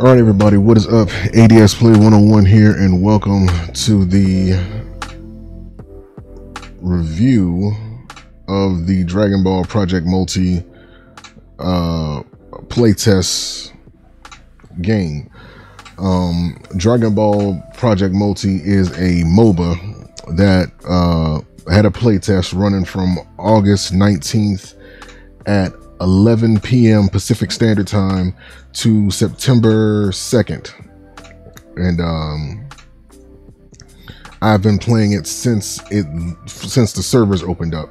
All right, everybody, what is up? ADS Play 101 here, and welcome to the review of the Dragon Ball Project Multi playtest game. Dragon Ball Project Multi is a MOBA that had a playtest running from August 19th at 11 p.m. Pacific Standard Time to September 2nd. And I've been playing it since the servers opened up.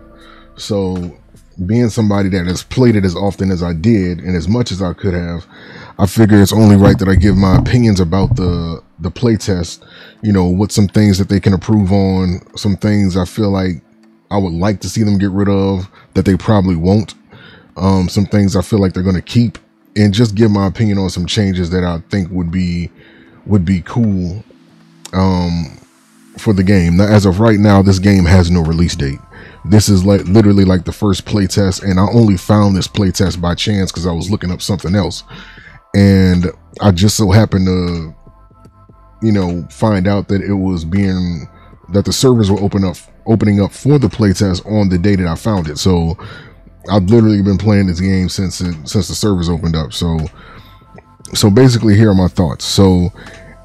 So being somebody that has played it as often as I did and as much as I could have, I figure it's only right that I give my opinions about the playtest, you know, what some things that they can improve on, some things I feel like I would like to see them get rid of that they probably won't. Some things I feel like they're going to keep, and just give my opinion on some changes that I think would be cool for the game. Now, as of right now, this game has no release date. This is like literally like the first playtest, and I only found this playtest by chance because I was looking up something else, and I just so happened to, you know, find out that it was that the servers were opening up for the playtest on the day that I found it. So I've literally been playing this game since the servers opened up. So basically, here are my thoughts. So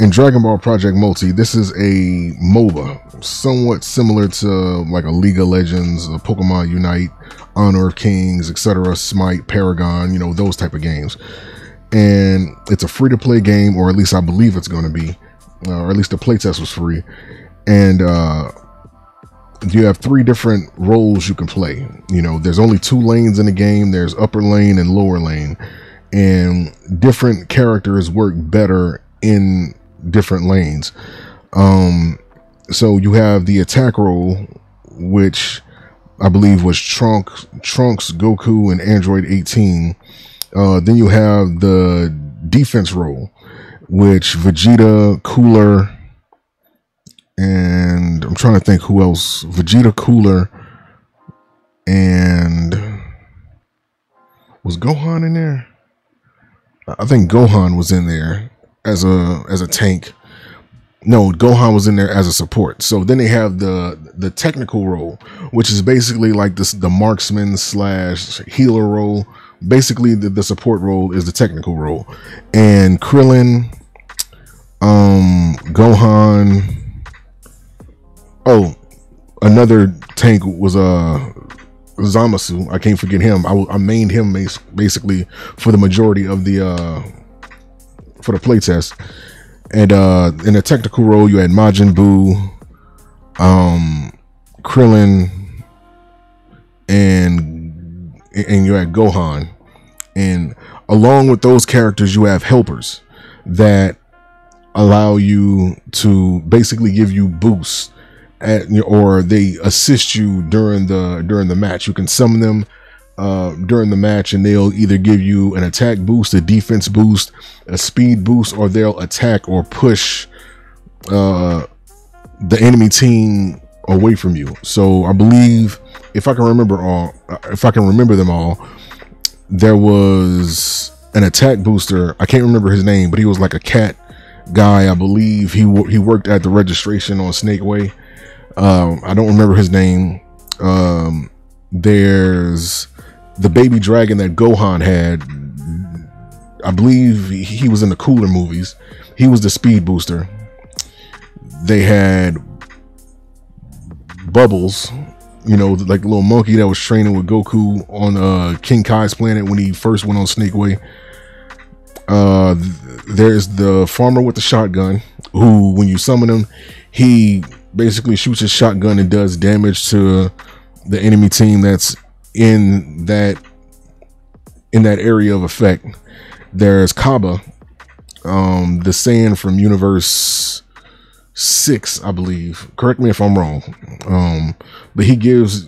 in Dragon Ball Project Multi, this is a MOBA, somewhat similar to like a League of Legends, a Pokemon Unite, Honor of Kings, etc., Smite, Paragon, you know, those type of games. And it's a free-to-play game, or at least I believe it's going to be, or at least the playtest was free. And you have three different roles you can play. You know, there's only two lanes in the game. There's upper lane and lower lane, and different characters work better in different lanes. So you have the attack role, which I believe was Trunks, Goku, and Android 18. Then you have the defense role, which Vegeta, Cooler, and I'm trying to think who else. Vegeta, Cooler, and was Gohan in there? I think Gohan was in there as a tank. No, Gohan was in there as a support. So then they have the technical role, which is basically like the marksman slash healer role. Basically, the support role is the technical role, and Krillin, Gohan. Oh, another tank was Zamasu. I can't forget him. I mained him basically for the majority of the playtest. And in the technical role, you had Majin Buu, Krillin, and you had Gohan. And along with those characters, you have helpers that allow you to basically give you boosts. Or they assist you during the match. You can summon them during the match, and they'll either give you an attack boost, a defense boost, a speed boost, or they'll attack or push the enemy team away from you. So I believe, if I can remember them all, there was an attack booster. I can't remember his name, but he was like a cat guy. I believe he worked at the registration on Snake Way. I don't remember his name. There's the baby dragon that Gohan had. I believe he was in the Cooler movies. He was the speed booster. They had Bubbles, you know, like the little monkey that was training with Goku on King Kai's planet when he first went on Snake Way. There's the farmer with the shotgun, who, when you summon him, he basically shoots his shotgun and does damage to the enemy team that's in that area of effect. There's Kaba, the Saiyan from Universe 6, I believe. Correct me if I'm wrong. But he gives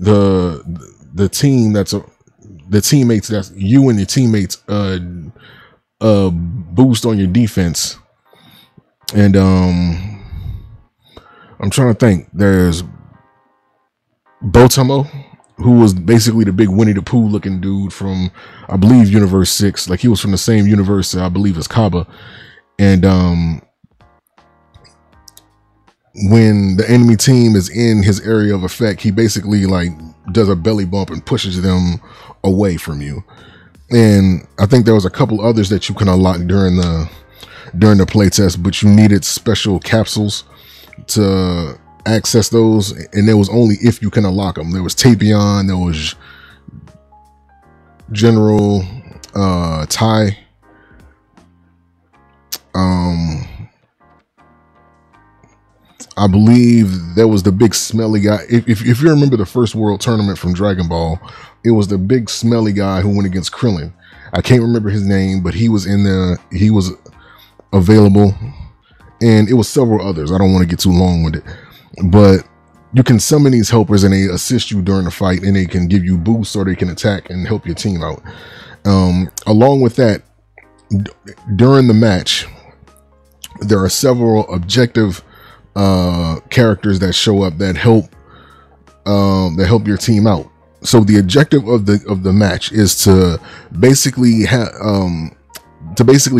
the team that's you and your teammates a boost on your defense. And I'm trying to think. There's Botamo, who was basically the big Winnie the Pooh looking dude from, I believe, Universe 6. Like, he was from the same universe, I believe, as Kaba. And when the enemy team is in his area of effect, he basically, like, does a belly bump and pushes them away from you. And I think there was a couple others that you can unlock during the playtest, but you needed special capsules to access those, and there was only if you can unlock them. There was Tapion, there was General Tai, I believe there was the big smelly guy. If you remember the first world tournament from Dragon Ball, it was the big smelly guy who went against Krillin. I can't remember his name, but he was in there. He was available, and it was several others. I don't want to get too long with it, but you can summon these helpers and they assist you during the fight, and they can give you boosts or they can attack and help your team out. Along with that, during the match, there are several objective characters that show up that help your team out. So the objective of the match is to basically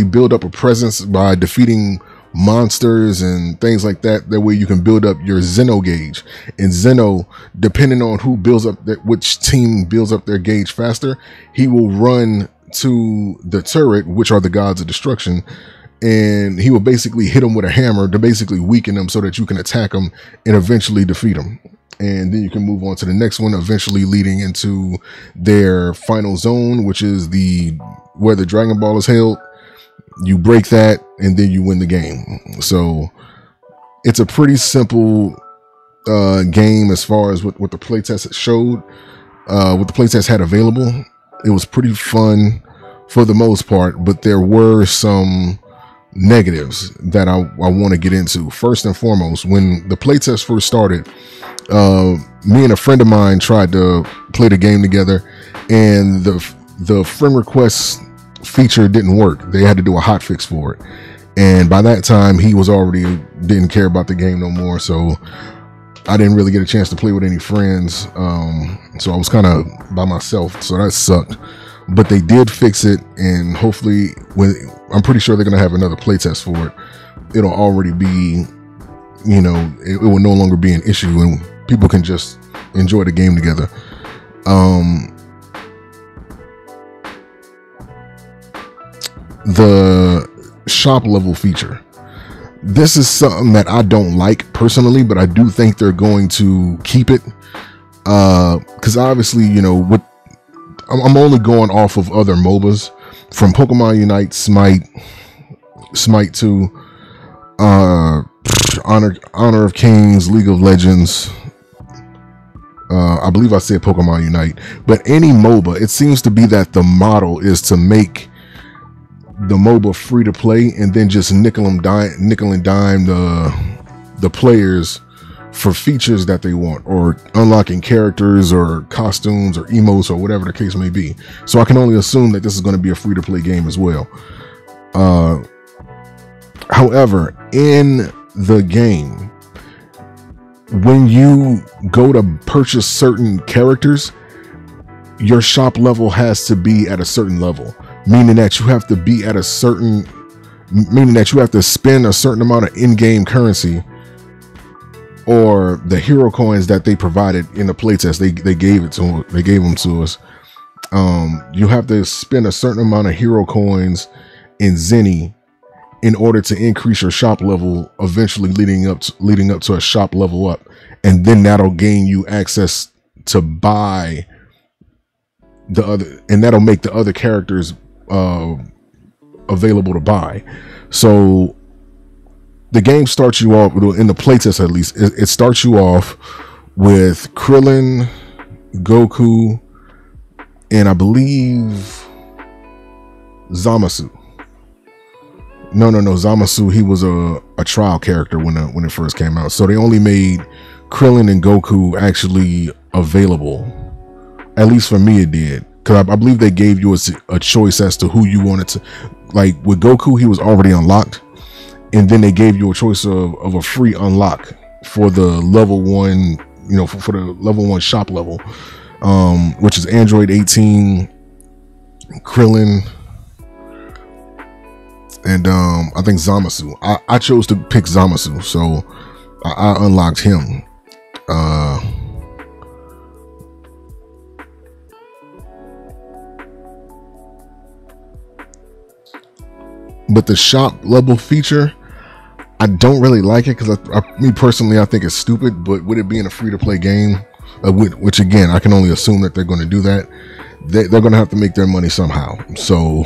build up a presence by defeating monsters and things like that. That way you can build up your Zeno gauge. And Zeno, depending on who builds up that, which team builds up their gauge faster, he will run to the turret, which are the gods of destruction, and he will basically hit them with a hammer to basically weaken them so that you can attack them and eventually defeat them. And then you can move on to the next one, eventually leading into their final zone, which is where the Dragon Ball is held. You break that and then you win the game. So it's a pretty simple game as far as what the playtest showed, what the playtest had available. It was pretty fun for the most part, but there were some negatives that I want to get into. First and foremost, when the playtest first started, me and a friend of mine tried to play the game together, and the friend request feature didn't work. They had to do a hot fix for it, and by that time he was already didn't care about the game no more, so I didn't really get a chance to play with any friends. So I was kind of by myself, so that sucked. But they did fix it, and hopefully I'm pretty sure they're gonna have another playtest for it. It'll already be, you know, it will no longer be an issue, and people can just enjoy the game together. The shop level feature, this is something that I don't like personally, but I do think they're going to keep it, because obviously, you know, with I'm only going off of other MOBAs from Pokemon Unite, Smite 2, Honor of Kings, League of Legends. I believe I said Pokemon Unite, but any MOBA, it seems to be that the model is to make the MOBA free to play and then just nickel and dime the players for features that they want, or unlocking characters or costumes or emotes or whatever the case may be. So I can only assume that this is going to be a free-to-play game as well. However, in the game, when you go to purchase certain characters, your shop level has to be at a certain level, meaning that you have to spend a certain amount of in-game currency, or the hero coins that they provided in the playtest, they gave them to us. You have to spend a certain amount of hero coins in Zenny in order to increase your shop level, eventually leading up to a shop level up, and then that'll gain you access to buy the other, and that'll make the other characters available to buy. So the game starts you off, in the playtest at least, it starts you off with Krillin, Goku, and I believe Zamasu. No, Zamasu, he was a trial character when it first came out. So they only made Krillin and Goku actually available. At least for me it did. Because I believe they gave you a choice as to who you wanted to. Like with Goku, he was already unlocked, and then they gave you a choice of a free unlock for the level one, you know, for the level one shop level. which is Android 18, Krillin, and I think Zamasu. I chose to pick Zamasu, so I unlocked him. But the shop level feature, I don't really like it because me personally, I think it's stupid. But with it being a free-to-play game, which again, I can only assume that they're going to do that, they're going to have to make their money somehow. So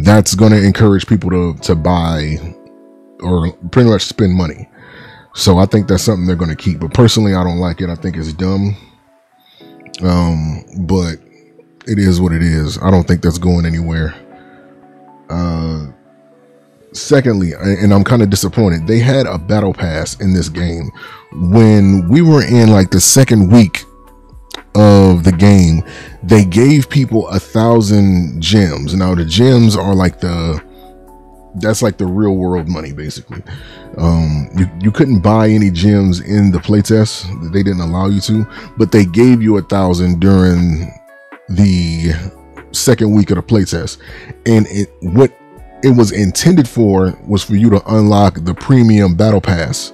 that's going to encourage people to buy or pretty much spend money. So I think that's something they're going to keep. But personally, I don't like it. I think it's dumb. But it is what it is. I don't think that's going anywhere. Secondly, and I'm kind of disappointed, they had a battle pass in this game. When we were in like the second week of the game, they gave people 1,000 gems. Now the gems are like that's like the real world money, basically. You couldn't buy any gems in the playtest. They didn't allow you to, but they gave you 1,000 during the second week of the playtest, and what it was intended for was for you to unlock the premium battle pass,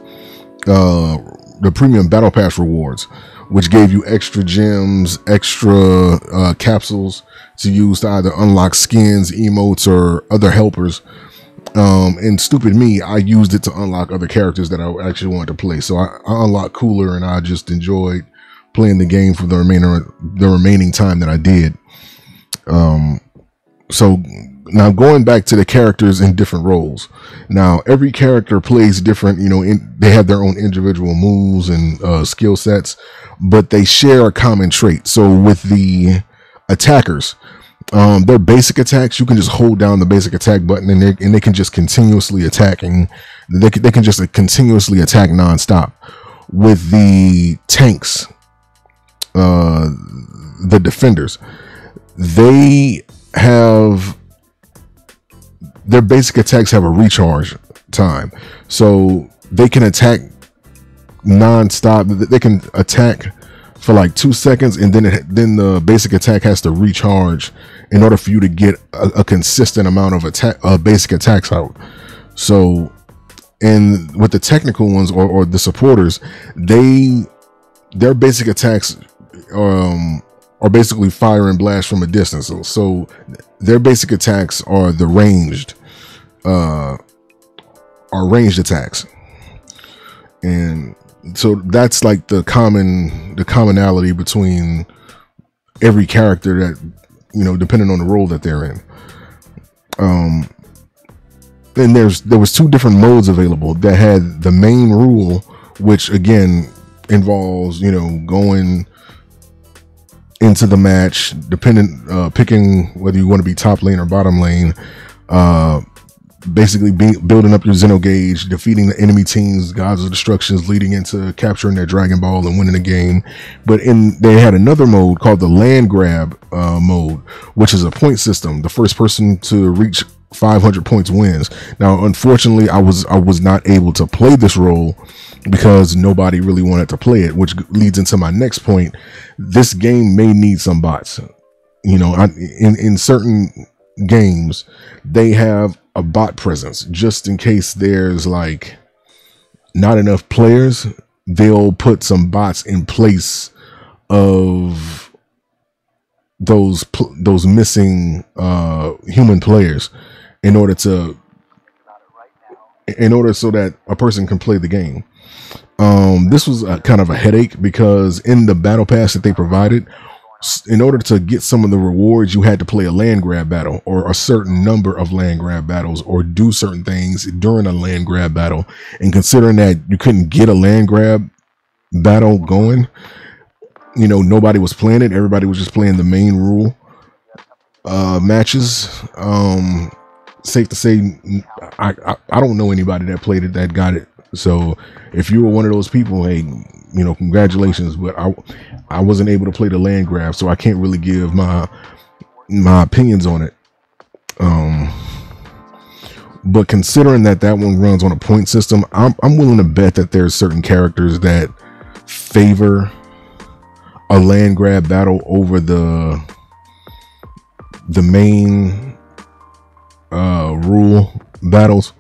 rewards, which gave you extra gems, extra capsules to use to either unlock skins, emotes, or other helpers. And stupid me, I used it to unlock other characters that I actually wanted to play. So I unlocked Cooler, and I just enjoyed playing the game for the remaining time that I did. So now going back to the characters in different roles. Now every character plays different, you know, they have their own individual moves and skill sets, but they share a common trait. So with the attackers, their basic attacks, you can just hold down the basic attack button and they can just continuously attack, and they can just continuously attack nonstop. With the tanks, the defenders, they have their basic attacks have a recharge time, so they can attack non-stop. They can attack for like 2 seconds, and then the basic attack has to recharge in order for you to get a consistent amount of attack basic attacks out. So, and with the technical ones or the supporters, their basic attacks are basically fire and blast from a distance. So their basic attacks are ranged attacks. And so that's like the commonality between every character, that, you know, depending on the role that they're in. Then there was two different modes available that had the main rule, which again involves, you know, going into the match, picking whether you want to be top lane or bottom lane, basically building up your Xenogauge, defeating the enemy team's gods of destructions, leading into capturing their Dragon Ball and winning the game. But they had another mode called the land grab mode, which is a point system. The first person to reach 500 points wins. Now, unfortunately, I was not able to play this role because nobody really wanted to play it, which leads into my next point. This game may need some bots. You know, in certain games, they have a bot presence just in case there's like not enough players. They'll put some bots in place of those missing human players, in order so that a person can play the game. This was kind of a headache because in the battle pass that they provided, in order to get some of the rewards, you had to play a land grab battle or a certain number of land grab battles or do certain things during a land grab battle. And considering that you couldn't get a land grab battle going, you know, nobody was playing it. Everybody was just playing the main rule matches. Safe to say, I don't know anybody that played it that got it. So if you were one of those people, hey, you know, congratulations. But I wasn't able to play the land grab, so I can't really give my opinions on it. But considering that one runs on a point system, I'm willing to bet that there's certain characters that favor a land grab battle over the main rule battles.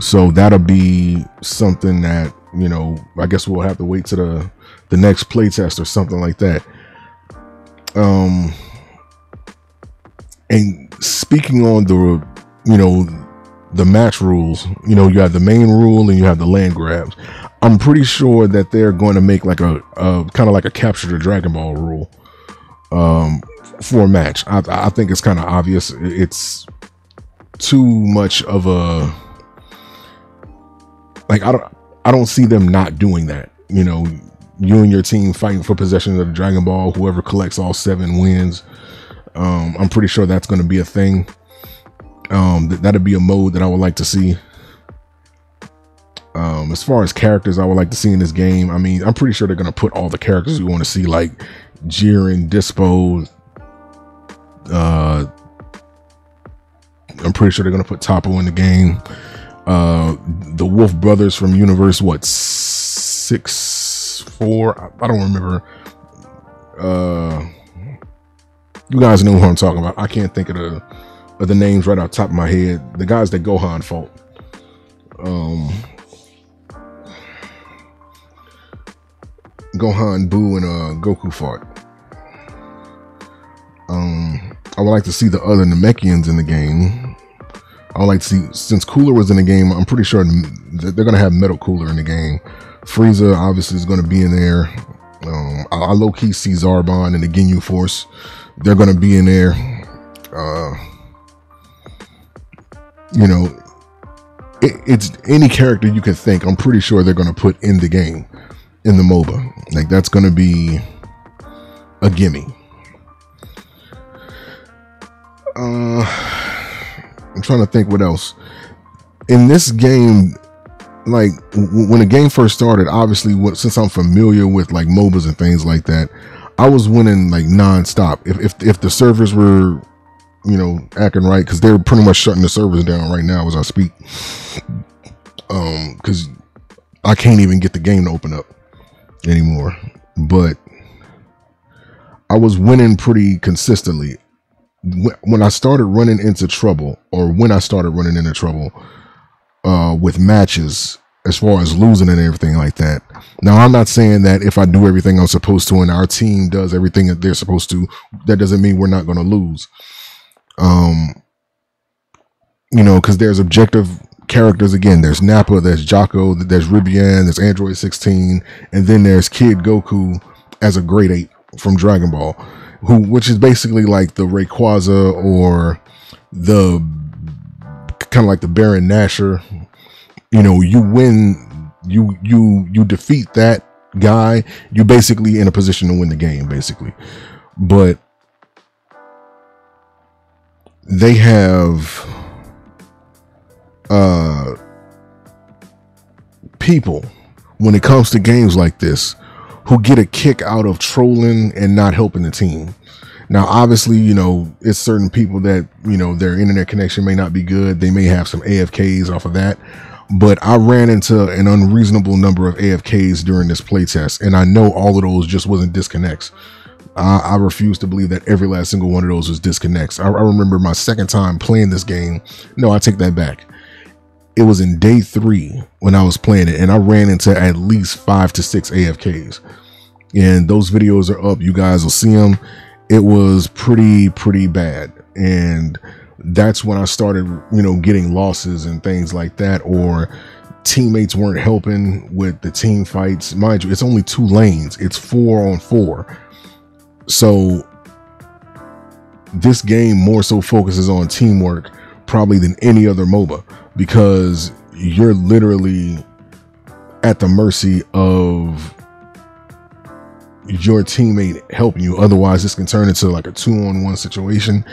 So that'll be something that, you know, I guess we'll have to wait to the next playtest or something like that. And speaking on the, you know, the match rules, you know, you have the main rule and you have the land grabs. I'm pretty sure that they're going to make like a kind of like a capture the Dragon Ball rule for a match. I think it's kind of obvious. It's too much of a, like, I don't see them not doing that. You know, you and your team fighting for possession of the Dragon Ball, whoever collects all 7 wins. I'm pretty sure that's going to be a thing. That'd be a mode that I would like to see. As far as characters I would like to see in this game, I mean, I'm pretty sure they're going to put all the characters you want to see, like Jiren, Dyspo. I'm pretty sure they're going to put Toppo in the game. The Wolf Brothers from Universe, what, 6, 4? I don't remember. You guys know who I'm talking about. I can't think of the names right off the top of my head. The guys that Gohan fought. Gohan, Buu, and Goku fought. I would like to see the other Namekians in the game. I would like to see, since Cooler was in the game, I'm pretty sure that they're going to have Metal Cooler in the game. Frieza obviously is going to be in there. I low-key see Zarbon and the Ginyu Force. They're going to be in there. You know, it's any character you can think, I'm pretty sure they're going to put in the game, in the MOBA. Like, that's going to be a gimme. I'm trying to think what else in this game. Like, when the game first started, obviously, since I'm familiar with like MOBAs and things like that, I was winning like non-stop if the servers were, you know, acting right, because they're pretty much shutting the servers down right now as I speak, because I can't even get the game to open up anymore. But I was winning pretty consistently. When I started running into trouble, with matches, as far as losing and everything like that. Now, I'm not saying that if I do everything I'm supposed to and our team does everything that they're supposed to, that doesn't mean we're not going to lose. You know, because there's objective characters. Again, there's Nappa, there's Jocko, there's Ribian, there's Android 16, and then there's Kid Goku as a grade 8 from Dragon Ball, which is basically like the Rayquaza or the kind of like the Baron Nashor. You know, you win, you defeat that guy, you basically in a position to win the game, basically. But they have people, when it comes to games like this, who get a kick out of trolling and not helping the team. Now, obviously, you know, it's certain people that, you know, their internet connection may not be good. They may have some AFKs off of that. But I ran into an unreasonable number of AFKs during this playtest, and I know all of those just wasn't disconnects. I refuse to believe that every last single one of those was disconnects. I remember my second time playing this game. No, I take that back. It was in day 3 when I was playing it, and I ran into at least 5 to 6 AFKs, and those videos are up. You guys will see them. It was pretty bad. And that's when I started, you know, getting losses and things like that, or teammates weren't helping with the team fights. Mind you, it's only 2 lanes. It's 4 on 4. So this game more so focuses on teamwork probably than any other MOBA, because you're literally at the mercy of your teammate helping you. Otherwise, this can turn into like a 2-on-1 situation,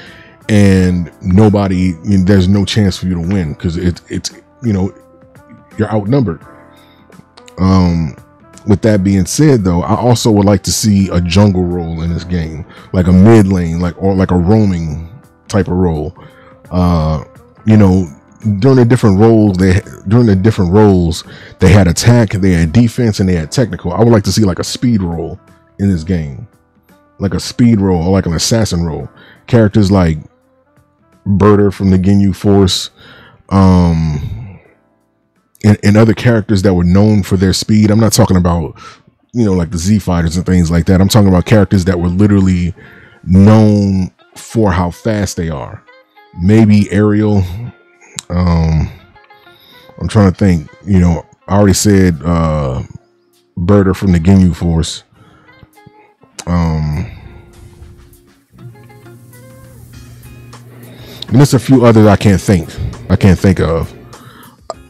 and nobody, you know, there's no chance for you to win, because it's, you know, you're outnumbered. With that being said, though, I also would like to see a jungle role in this game, like a mid lane, like, or like a roaming type of role. You know, during the different roles, they had attack, they had defense, and they had technical. I would like to see like a speed role in this game. like a speed roll or like an assassin roll. Characters like Burter from the Ginyu Force, and other characters that were known for their speed. I'm not talking about, you know, like the Z fighters and things like that. I'm talking about characters that were literally known for how fast they are. Maybe Ariel. I'm trying to think, you know, I already said Burter from the Ginyu Force. And there's a few others I can't think of.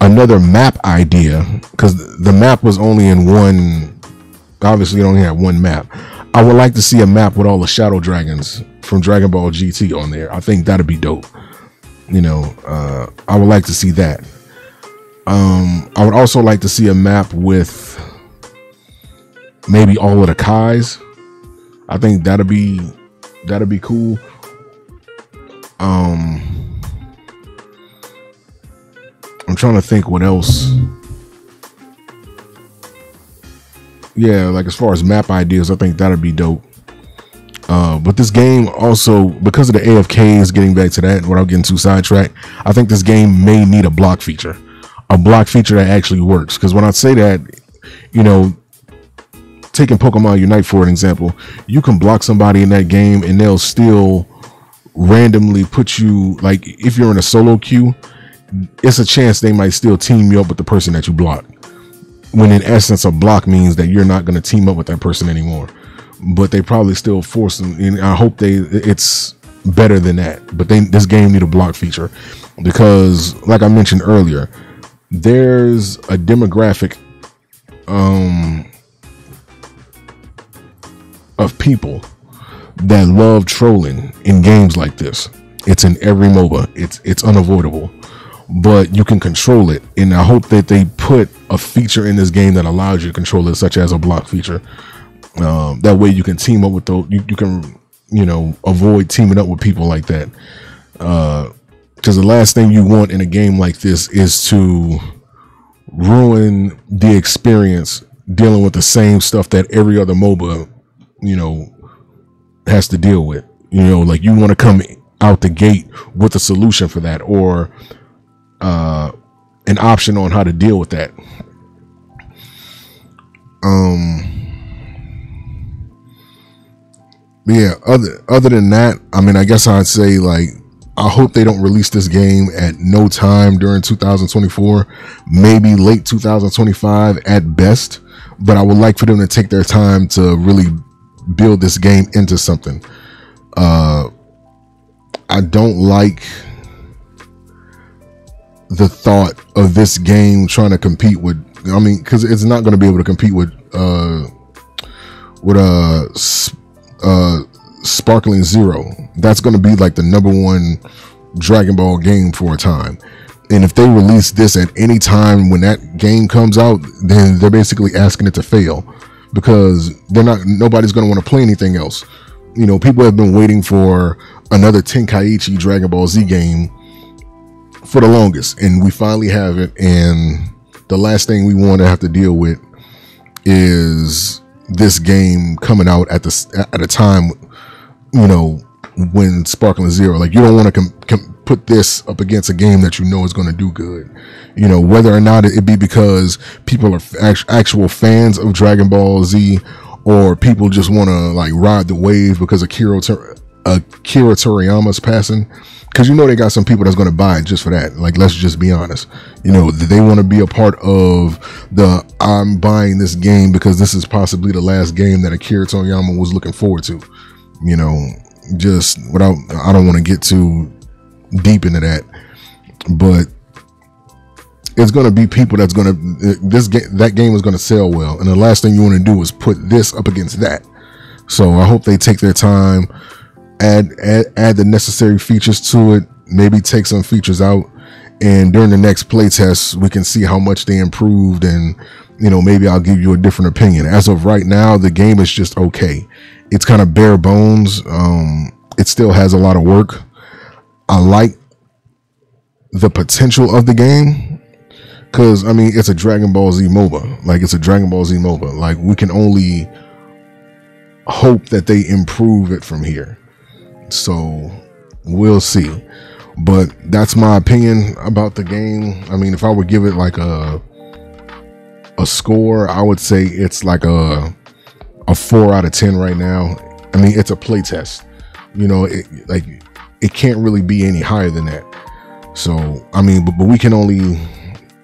Another map idea, because the map was only in one, obviously it only had one map. I would like to see a map with all the Shadow Dragons from Dragon Ball GT on there. I think that'd be dope. You know, I would like to see that. I would also like to see a map with maybe all of the Kais. I think that'd be cool. I'm trying to think what else. Yeah, like as far as map ideas, I think that'd be dope. But this game also, because of the AFKs, getting back to that without getting too sidetracked, I think this game may need a block feature. A block feature that actually works. Because when I say that, you know, taking Pokemon Unite for an example, you can block somebody in that game and they'll still randomly put you, like if you're in a solo queue, it's a chance they might still team you up with the person that you block, when in essence a block means that you're not going to team up with that person anymore, but they probably still force them. And I hope it's better than that, but this game need a block feature, because like I mentioned earlier, there's a demographic of people that love trolling in games like this. It's in every MOBA. It's unavoidable, but you can control it. And I hope that they put a feature in this game that allows you to control it, such as a block feature. That way you can team up with those. You can, you know, avoid teaming up with people like that. Because the last thing you want in a game like this is to ruin the experience dealing with the same stuff that every other MOBA, you know, has to deal with. You know, like you want to come out the gate with a solution for that, or an option on how to deal with that. Yeah, other than that, I mean, I guess I'd say, like, I hope they don't release this game at no time during 2024, maybe late 2025 at best, but I would like for them to take their time to really build this game into something. I don't like the thought of this game trying to compete with, I mean, because it's not going to be able to compete with Sparkling Zero. That's going to be like the #1 Dragon Ball game for a time. And if they release this at any time when that game comes out, then they're basically asking it to fail, because nobody's going to want to play anything else. You know, people have been waiting for another Tenkaichi Dragon Ball Z game for the longest, and we finally have it. And the last thing we want to have to deal with is this game coming out at a time, you know, when Sparkling Zero, like, you don't want to put this up against a game that you know is going to do good. You know, whether or not it be because people are actual fans of Dragon Ball Z, or people just want to like ride the wave because Akira Toriyama's passing. Because you know they got some people that's going to buy it just for that. Like, let's just be honest. You know, they want to be a part of the, I'm buying this game because this is possibly the last game that Akira Toriyama was looking forward to. You know, just without, I don't want to get too deep into that. But it's going to be people that's going to, that game is going to sell well. And the last thing you want to do is put this up against that. So I hope they take their time. Add the necessary features to it, maybe take some features out, and during the next playtest we can see how much they improved, and you know, maybe I'll give you a different opinion. As of right now, the game is just okay. It's kind of bare bones. It still has a lot of work. I like the potential of the game, because I mean, it's a Dragon Ball Z MOBA. Like, we can only hope that they improve it from here. So we'll see. But that's my opinion about the game. I mean, if I would give it like a score, I would say it's like a 4 out of 10 right now. I mean, it's a play test. You know, it can't really be any higher than that. So I mean, but we can only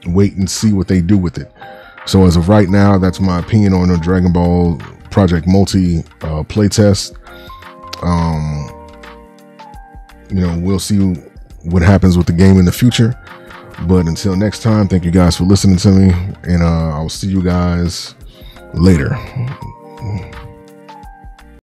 wait and see what they do with it. So as of right now, that's my opinion on the Dragon Ball Project Multi playtest. You know, we'll see what happens with the game in the future. But until next time, thank you guys for listening to me, and I'll see you guys later.